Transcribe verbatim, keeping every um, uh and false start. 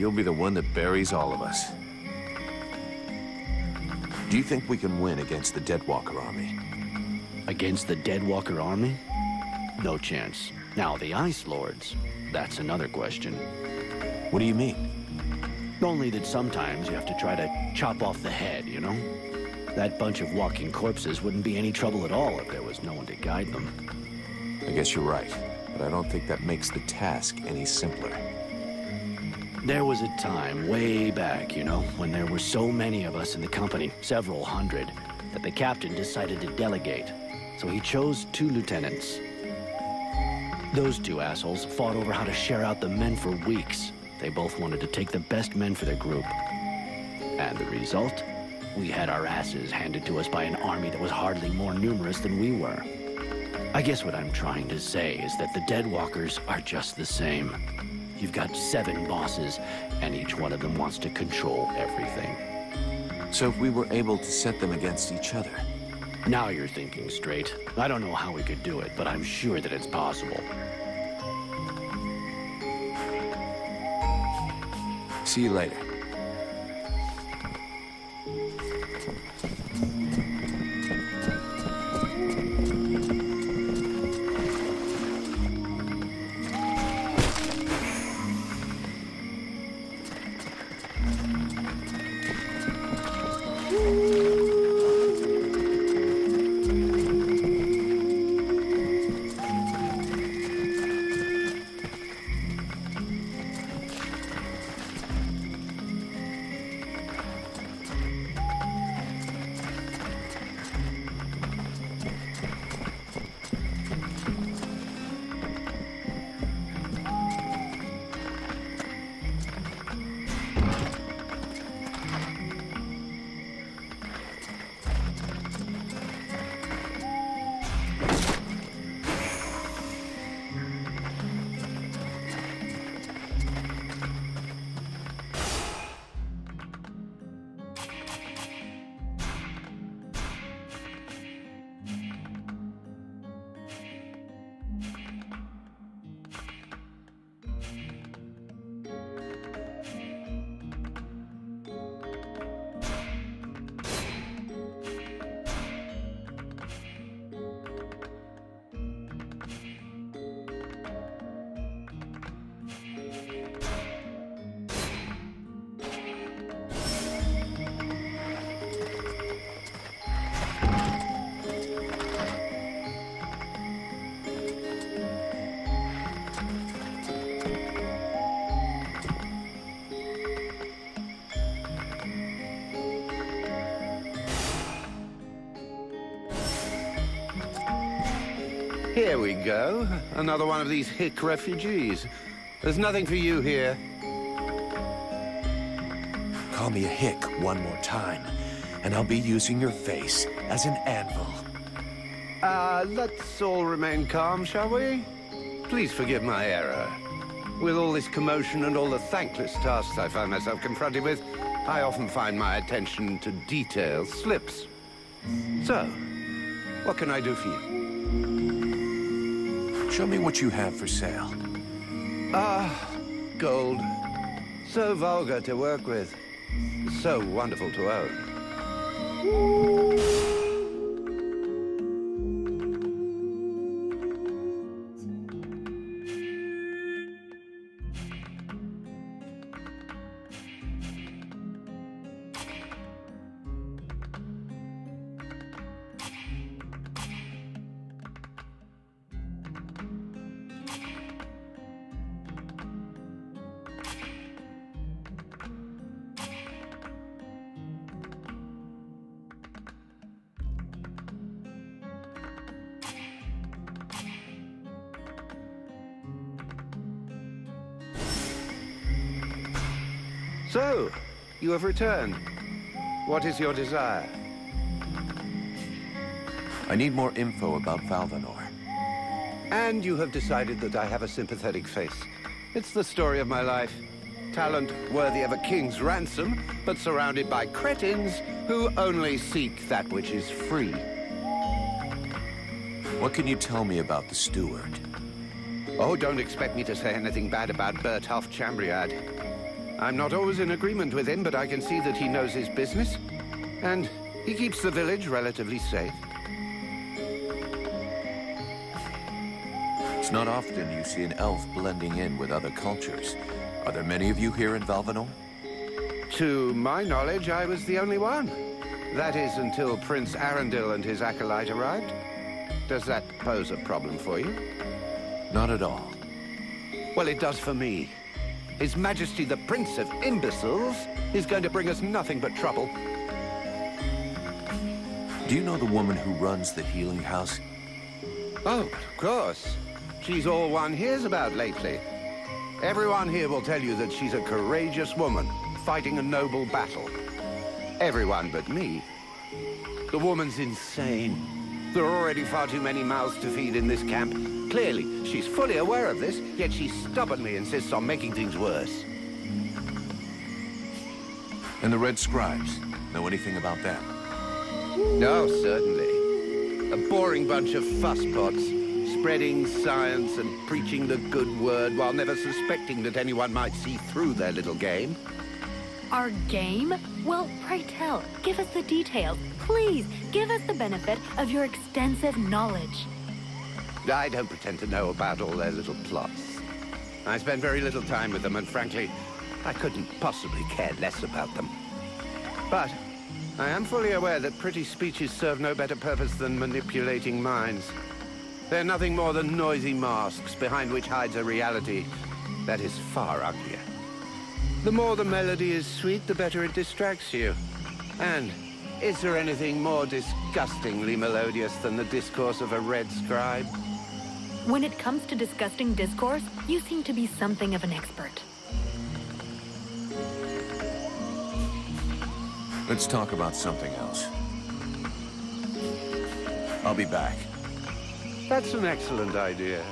You'll be the one that buries all of us. Do you think we can win against the Deadwalker army? Against the Deadwalker army? No chance. Now, the Ice Lords, that's another question. What do you mean? Only that sometimes you have to try to chop off the head, you know? That bunch of walking corpses wouldn't be any trouble at all if there was no one to guide them. I guess you're right, but I don't think that makes the task any simpler. There was a time way back, you know, when there were so many of us in the company, several hundred, that the captain decided to delegate. So he chose two lieutenants. Those two assholes fought over how to share out the men for weeks. They both wanted to take the best men for their group. And the result? We had our asses handed to us by an army that was hardly more numerous than we were. I guess what I'm trying to say is that the Deadwalkers are just the same. You've got seven bosses, and each one of them wants to control everything. So if we were able to set them against each other... Now you're thinking straight. I don't know how we could do it, but I'm sure that it's possible. See you later. Here we go. Another one of these hick refugees. There's nothing for you here. Call me a hick one more time, and I'll be using your face as an anvil. Uh, let's all remain calm, shall we? Please forgive my error. With all this commotion and all the thankless tasks I find myself confronted with, I often find my attention to detail slips. So, what can I do for you? Show me what you have for sale. Ah, gold. So vulgar to work with. So wonderful to own. So, you have returned. What is your desire? I need more info about Valvanor. And you have decided that I have a sympathetic face. It's the story of my life. Talent worthy of a king's ransom, but surrounded by cretins who only seek that which is free. What can you tell me about the steward? Oh, don't expect me to say anything bad about Bertolf Chambriad. I'm not always in agreement with him, but I can see that he knows his business, and he keeps the village relatively safe. It's not often you see an elf blending in with other cultures. Are there many of you here in Valvanor? To my knowledge, I was the only one. That is, until Prince Arandil and his acolyte arrived. Does that pose a problem for you? Not at all. Well, it does for me. His Majesty the Prince of Imbeciles is going to bring us nothing but trouble. Do you know the woman who runs the healing house? Oh, of course. She's all one hears about lately. Everyone here will tell you that she's a courageous woman, fighting a noble battle. Everyone but me. The woman's insane. There are already far too many mouths to feed in this camp. Clearly, she's fully aware of this, yet she stubbornly insists on making things worse. And the Red Scribes? Know anything about them? No, certainly. A boring bunch of fusspots, spreading science and preaching the good word while never suspecting that anyone might see through their little game. Our game? Well, pray tell, give us the details. Please, give us the benefit of your extensive knowledge. I don't pretend to know about all their little plots. I spend very little time with them, and frankly, I couldn't possibly care less about them. But I am fully aware that pretty speeches serve no better purpose than manipulating minds. They're nothing more than noisy masks behind which hides a reality that is far uglier. The more the melody is sweet, the better it distracts you. And is there anything more disgustingly melodious than the discourse of a red scribe? When it comes to disgusting discourse, you seem to be something of an expert. Let's talk about something else. I'll be back. That's an excellent idea.